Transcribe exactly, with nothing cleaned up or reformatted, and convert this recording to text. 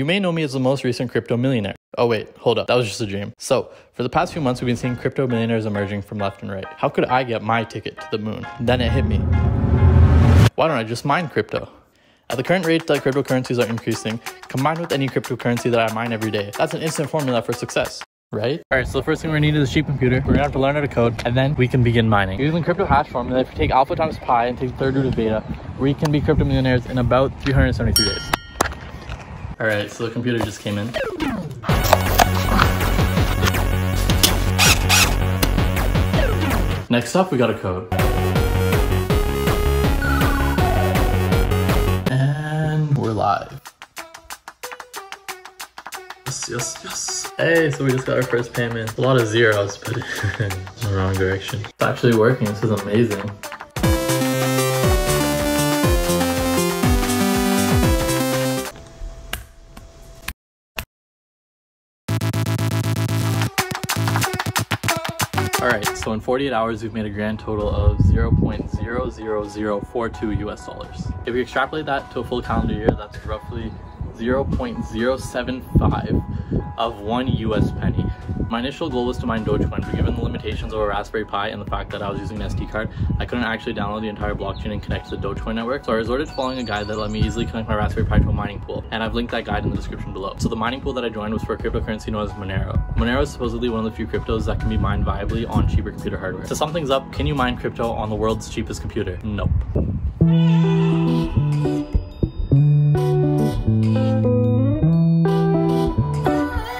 You may know me as the most recent crypto millionaire. Oh wait, hold up, that was just a dream. So, for the past few months, we've been seeing crypto millionaires emerging from left and right. How could I get my ticket to the moon? Then it hit me. Why don't I just mine crypto? At the current rate that cryptocurrencies are increasing, combined with any cryptocurrency that I mine every day, that's an instant formula for success, right? All right, so the first thing we're gonna need is a cheap computer. We're gonna have to learn how to code, and then we can begin mining. Using crypto hash formula, if you take alpha times pi and take third root of beta, we can be crypto millionaires in about three hundred seventy-three days. All right, so the computer just came in. Next up, we gotta code. Live. Yes, yes, yes. Hey, so we just got our first payment. A lot of zeros, but in the wrong direction. It's actually working. This is amazing. All right, so in forty-eight hours, we've made a grand total of zero point zero zero zero four two U S dollars. If we extrapolate that to a full calendar year, that's roughly zero point zero seven five of one U S penny. My initial goal was to mine Dogecoin, but given the limitations of a Raspberry Pi and the fact that I was using an S D card, I couldn't actually download the entire blockchain and connect to the Dogecoin network, so I resorted to following a guide that let me easily connect my Raspberry Pi to a mining pool, and I've linked that guide in the description below. So the mining pool that I joined was for a cryptocurrency known as Monero. Monero is supposedly one of the few cryptos that can be mined viably on cheaper computer hardware. To sum things up, can you mine crypto on the world's cheapest computer? Nope.